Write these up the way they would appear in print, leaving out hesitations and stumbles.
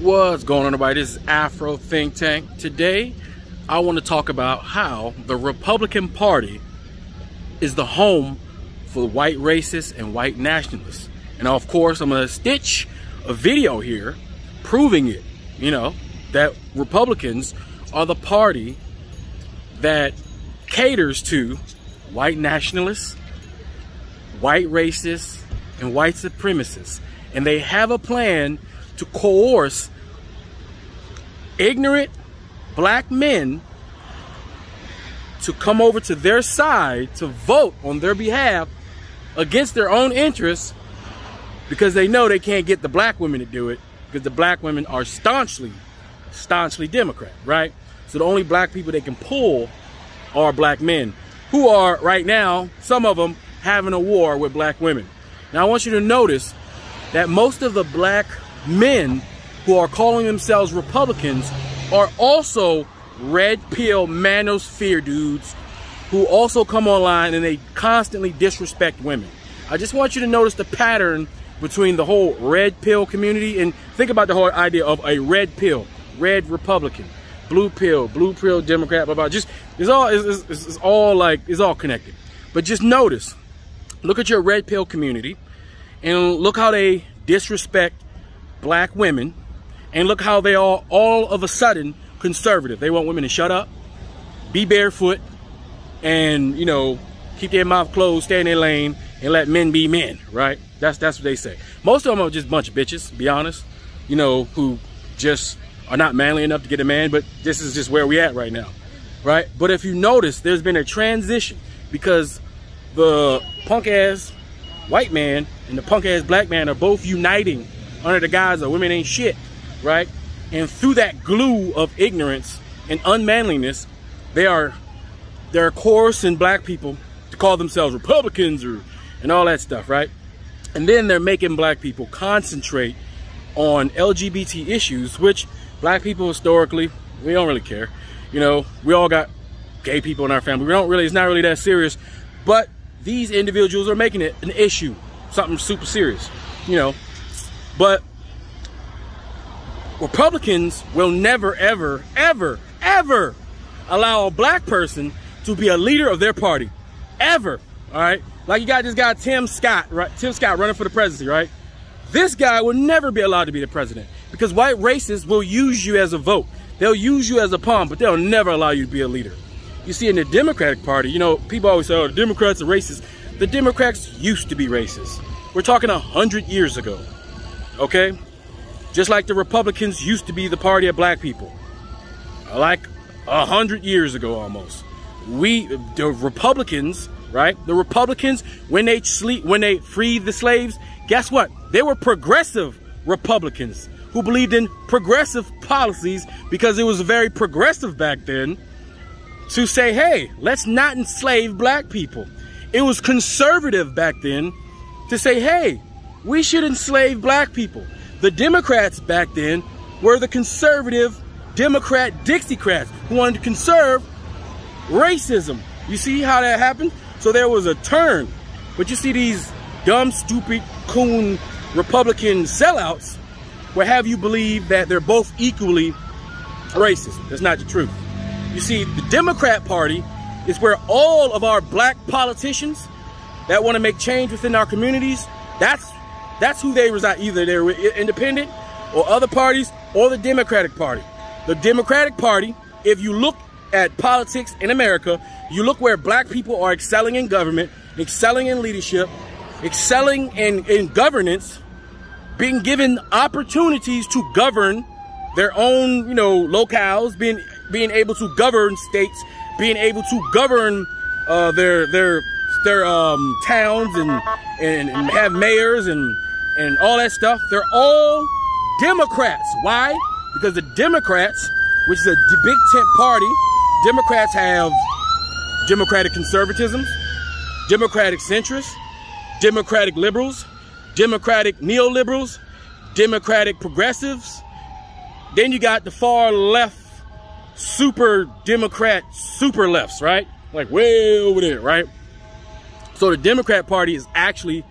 What's going on, everybody? This is Afro Think Tank. Today, I want to talk about how the Republican Party is the home for white racists and white nationalists. And of course, I'm going to stitch a video here proving it, you know, that Republicans are the party that caters to white nationalists, white racists, and white supremacists. And they have a plan to coerce ignorant black men to come over to their side to vote on their behalf against their own interests, because they know they can't get the black women to do it, because the black women are staunchly Democrat, right? So the only black people they can pull are black men, who are right now, some of them, having a war with black women. Now I want you to notice that most of the black men who are calling themselves Republicans are also red pill manosphere dudes who also come online and they constantly disrespect women. I just want you to notice the pattern between the whole red pill community, and think about the whole idea of a red pill, red Republican, blue pill Democrat, blah, blah. Just it's all connected. But just notice, look at your red pill community and look how they disrespect black women, and look how they are all of a sudden conservative. They want women to shut up, be barefoot, and, you know, keep their mouth closed, stay in their lane, and let men be men, right? That's what they say. Most of them are just a bunch of bitches, to be honest, you know, who just are not manly enough to get a man, but this is just where we at right now, right? But if you notice, there's been a transition, because the punk-ass white man and the punk-ass black man are both uniting under the guise of women ain't shit, right? And through that glue of ignorance and unmanliness, they're coercing black people to call themselves Republicans and all that stuff, right? And then they're making black people concentrate on LGBT issues, which black people historically, we don't really care. You know, we all got gay people in our family. We don't really, it's not really that serious, but these individuals are making it an issue, something super serious, you know. But Republicans will never, ever, ever, ever allow a black person to be a leader of their party, ever. All right, like you got this guy Tim Scott, right? Tim Scott running for the presidency, right? This guy will never be allowed to be the president, because white racists will use you as a vote. They'll use you as a pawn, but they'll never allow you to be a leader. You see, in the Democratic Party, you know, people always say, oh, the Democrats are racist. The Democrats used to be racist. We're talking 100 years ago. Okay, just like the Republicans used to be the party of black people, like 100 years ago almost. The Republicans, right? The Republicans, when they freed the slaves, guess what? They were progressive Republicans who believed in progressive policies, because it was very progressive back then to say, hey, let's not enslave black people. It was conservative back then to say, hey, we should enslave black people. The Democrats back then were the conservative Democrat Dixiecrats who wanted to conserve racism. You see how that happened? So there was a turn. But you see, these dumb, stupid, coon Republican sellouts will have you believe that they're both equally racist. That's not the truth. You see, the Democrat Party is where all of our black politicians that want to make change within our communities, that's who they reside. Either they're independent or other parties, or the Democratic Party. The Democratic Party, if you look at politics in America, you look where black people are excelling in government, excelling in leadership, excelling in governance, being given opportunities to govern their own, you know, locales, being able to govern states, being able to govern their towns, and have mayors and all that stuff. They're all Democrats. Why? Because the Democrats, which is a big tent party, Democrats have democratic conservatism, democratic centrists, democratic liberals, democratic neoliberals, democratic progressives. Then you got the far left, super Democrat, super lefts, right? Like way over there, right? So the Democrat Party is actually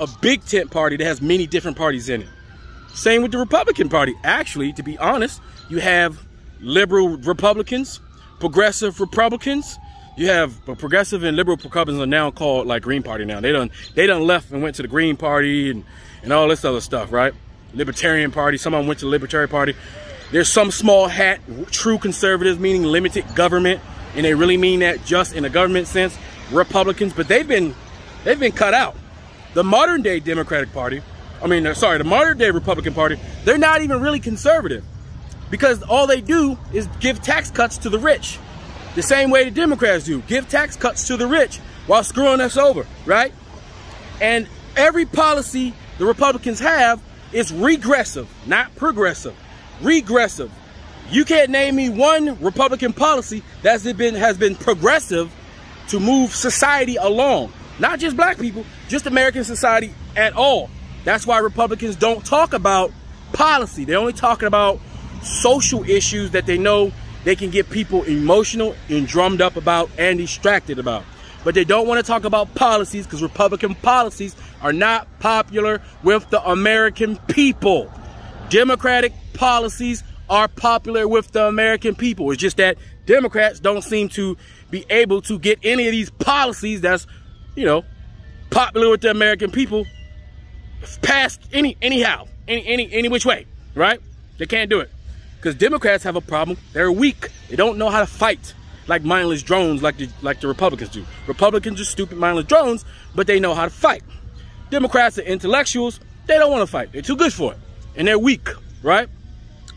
a big tent party that has many different parties in it. Same with the Republican Party. Actually, to be honest, you have liberal Republicans, progressive Republicans. You have progressive and liberal Republicans are now called like Green Party now. They done left and went to the Green Party and all this other stuff, right? Libertarian Party. Some of them went to the Libertarian Party. There's some small hat, true conservatives, meaning limited government. And they really mean that just in a government sense, Republicans. But they've been cut out. The modern day Democratic Party, the modern day Republican Party, they're not even really conservative because all they do is give tax cuts to the rich. The same way the Democrats do, give tax cuts to the rich while screwing us over, right? And every policy the Republicans have is regressive, not progressive, regressive. You can't name me one Republican policy that has been progressive to move society along. Not just black people, just American society at all. That's why Republicans don't talk about policy. They're only talking about social issues that they know they can get people emotional and drummed up about and distracted about. But they don't want to talk about policies because Republican policies are not popular with the American people. Democratic policies are popular with the American people. It's just that Democrats don't seem to be able to get any of these policies that's, you know, popular with the American people passed any which way, right? They can't do it. Because Democrats have a problem. They're weak. They don't know how to fight like mindless drones like the Republicans do. Republicans are stupid mindless drones, but they know how to fight. Democrats are intellectuals. They don't want to fight. They're too good for it. And they're weak, right?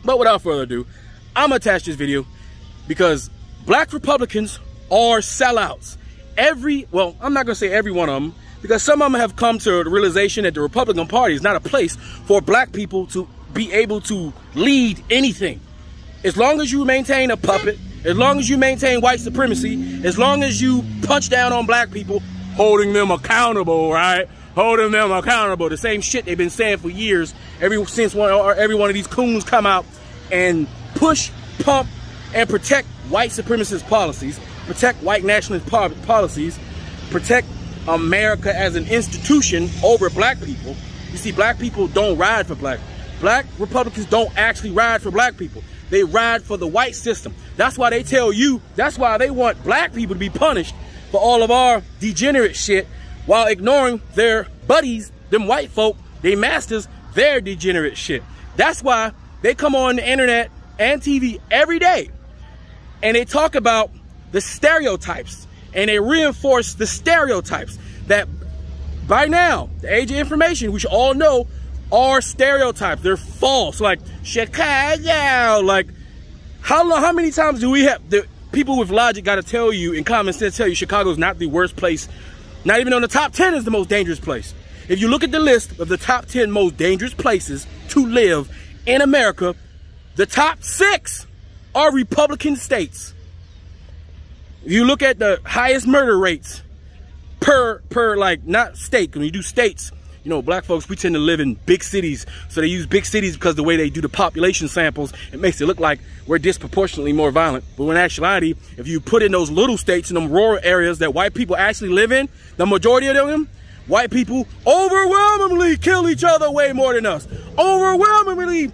But without further ado, I'm going to attach this video because black Republicans are sellouts. Well, I'm not going to say every one of them because some of them have come to the realization that the Republican Party is not a place for black people to be able to lead anything. As long as you maintain a puppet, as long as you maintain white supremacy, as long as you punch down on black people, holding them accountable, right? Holding them accountable. The same shit they've been saying for years, every one of these coons come out and push, pump, and protect white supremacist policies, protect white nationalist policies, protect America as an institution over black people. You see, black people don't ride for black people. Black Republicans don't actually ride for black people. They ride for the white system. That's why they tell you, that's why they want black people to be punished for all of our degenerate shit while ignoring their buddies, them white folk, they masters, their degenerate shit. That's why they come on the internet and TV every day and they talk about the stereotypes and they reinforce the stereotypes that by now, the age of information, we should all know are stereotypes. They're false. Like Chicago. Like how many times do we have the people with logic got to tell you and common sense tell you Chicago's not the worst place. Not even on the top 10 is the most dangerous place. If you look at the list of the top 10 most dangerous places to live in America, the top 6 are Republican states. If you look at the highest murder rates per like not state, when you do states. You know, black folks, we tend to live in big cities. So they use big cities because the way they do the population samples, it makes it look like we're disproportionately more violent. But in actuality, if you put in those little states in them rural areas that white people actually live in, the majority of them, white people overwhelmingly kill each other way more than us. Overwhelmingly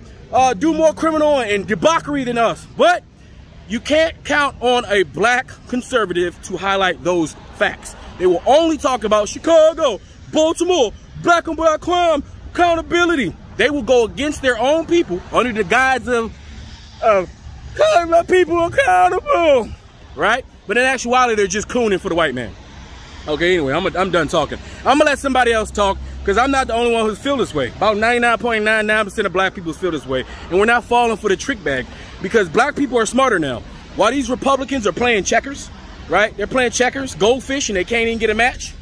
do more criminal and debauchery than us. But you can't count on a black conservative to highlight those facts. They will only talk about Chicago, Baltimore, black and black crime, accountability. They will go against their own people under the guise of calling my people accountable, right? But in actuality, they're just cooning for the white man. Okay, anyway, I'm done talking. I'm gonna let somebody else talk because I'm not the only one who feels this way. About 99.99% of black people feel this way. And we're not falling for the trick bag because black people are smarter now. While these Republicans are playing checkers, right? They're playing checkers, goldfish, and they can't even get a match.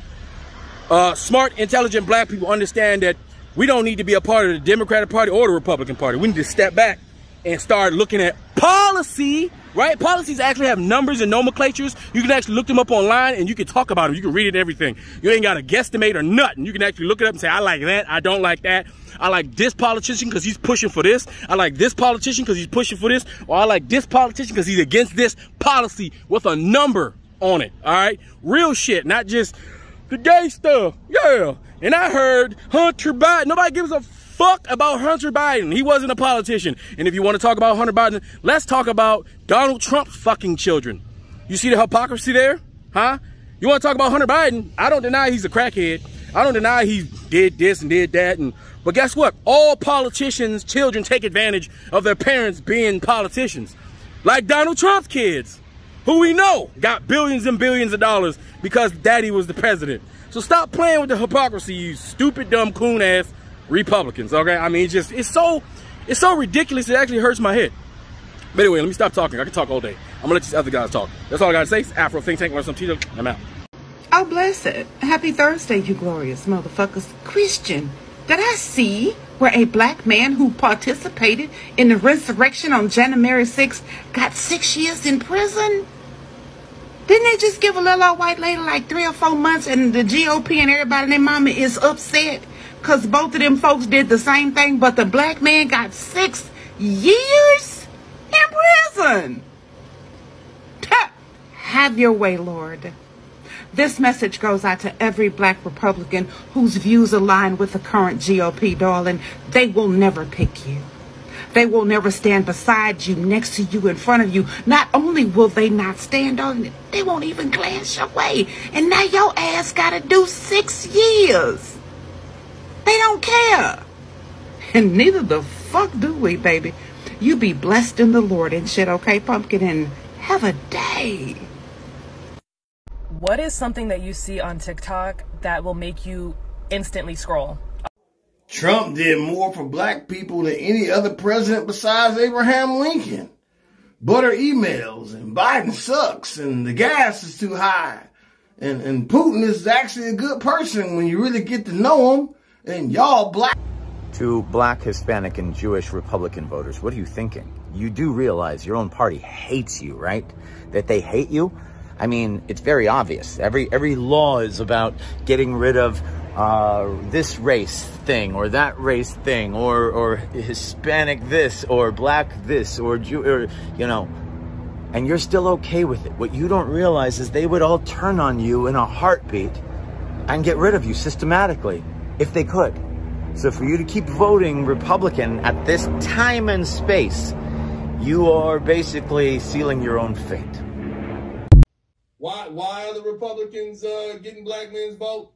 Smart, intelligent black people understand that we don't need to be a part of the Democratic Party or the Republican Party. We need to step back and start looking at policy, right? Policies actually have numbers and nomenclatures. You can actually look them up online and you can talk about them. You can read it and everything. You ain't got to guesstimate or nothing. You can actually look it up and say, I like that. I don't like that. I like this politician because he's pushing for this. I like this politician because he's pushing for this. Or I like this politician because he's against this policy with a number on it, all right? Real shit, not just the gay stuff, yeah. And I heard Hunter Biden, nobody gives a fuck about Hunter Biden. He wasn't a politician. And if you want to talk about Hunter Biden, let's talk about Donald Trump's fucking children. You see the hypocrisy there? Huh? You want to talk about Hunter Biden? I don't deny he's a crackhead. I don't deny he did this and did that. But guess what? All politicians' children take advantage of their parents being politicians. Like Donald Trump's kids, who we know got billions and billions of dollars because daddy was the president. So stop playing with the hypocrisy, you stupid, dumb, coon-ass Republicans, okay? I mean, it's so ridiculous, it actually hurts my head. But anyway, let me stop talking. I can talk all day. I'm gonna let these other guys talk. That's all I gotta say. It's Afro Think Tank. Learn some teacher. I'm out. Oh, bless it. Happy Thursday, you glorious motherfuckers. Christian, did I see where a black man who participated in the resurrection on January 6th got 6 years in prison? Didn't they just give a little old white lady like 3 or 4 months, and the GOP and everybody and their mama is upset because both of them folks did the same thing, but the black man got 6 years in prison? Have your way, Lord. This message goes out to every black Republican whose views align with the current GOP, darling. They will never pick you. They will never stand beside you, next to you, in front of you. Not only will they not stand, darling, they won't even glance your way. And now your ass got to do 6 years. They don't care. And neither the fuck do we, baby. You be blessed in the Lord and shit, okay, pumpkin? And have a day. What is something that you see on TikTok that will make you instantly scroll? Trump did more for black people than any other president besides Abraham Lincoln. Butter emails, and Biden sucks, and the gas is too high. And Putin is actually a good person when you really get to know him, and y'all black. To black, Hispanic, and Jewish Republican voters, what are you thinking? You do realize your own party hates you, right? That they hate you? I mean, it's very obvious. Every law is about getting rid of this race thing or that race thing, or Hispanic this, or black this, or Jew, or, you know, and you're still okay with it. What you don't realize is they would all turn on you in a heartbeat and get rid of you systematically if they could. So for you to keep voting Republican at this time and space, you are basically sealing your own fate. Why are the Republicans getting black men's vote?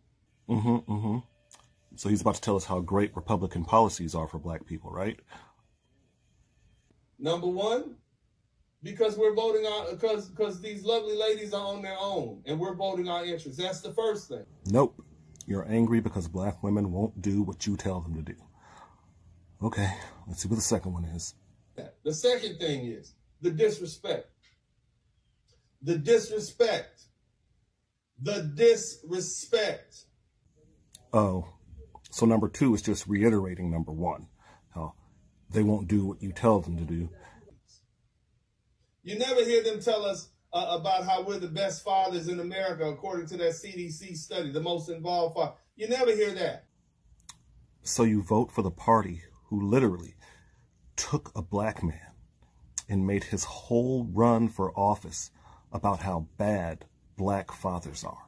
So he's about to tell us how great Republican policies are for black people, right? Number one, because we're voting on, because these lovely ladies are on their own, and we're voting our interests. That's the first thing. Nope. You're angry because black women won't do what you tell them to do. Okay, let's see what the second one is. The second thing is the disrespect. The disrespect. The disrespect. Oh, so number two is just reiterating number one. How they won't do what you tell them to do. You never hear them tell us about how we're the best fathers in America, according to that CDC study, the most involved father. You never hear that. So you vote for the party who literally took a black man and made his whole run for office about how bad black fathers are.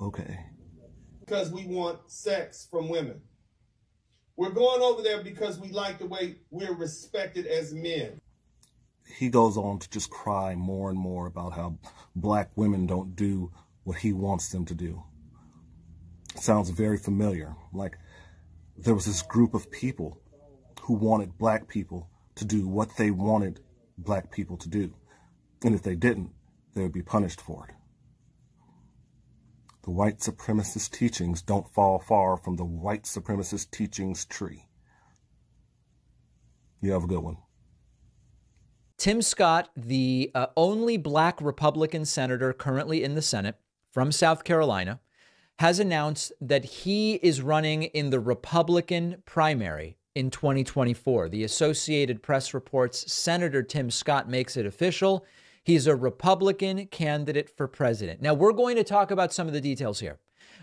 Okay. Because we want sex from women. We're going over there because we like the way we're respected as men. He goes on to just cry more and more about how black women don't do what he wants them to do. Sounds very familiar. Like there was this group of people who wanted black people to do what they wanted black people to do, and if they didn't, they would be punished for it. The white supremacist teachings don't fall far from the white supremacist teachings tree. You have a good one. Tim Scott, the only black Republican senator currently in the Senate from South Carolina, has announced that he is running in the Republican primary in 2024. The Associated Press reports Senator Tim Scott makes it official. He's a Republican candidate for president. Now, we're going to talk about some of the details here,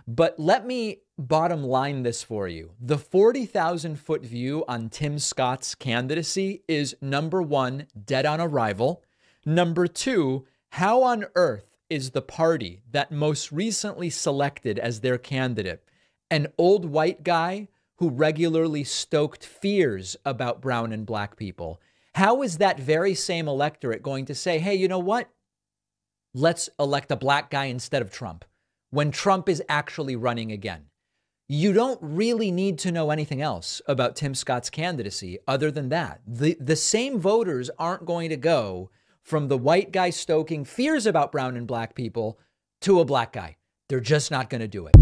but let me bottom line this for you. The 40,000-foot view on Tim Scott's candidacy is, number one, dead on arrival. Number two, how on earth is the party that most recently selected as their candidate an old white guy who regularly stoked fears about brown and black people. How is that very same electorate going to say, hey, you know what? Let's elect a black guy instead of Trump when Trump is actually running again? You don't really need to know anything else about Tim Scott's candidacy other than that. The same voters aren't going to go from the white guy stoking fears about brown and black people to a black guy. They're just not going to do it.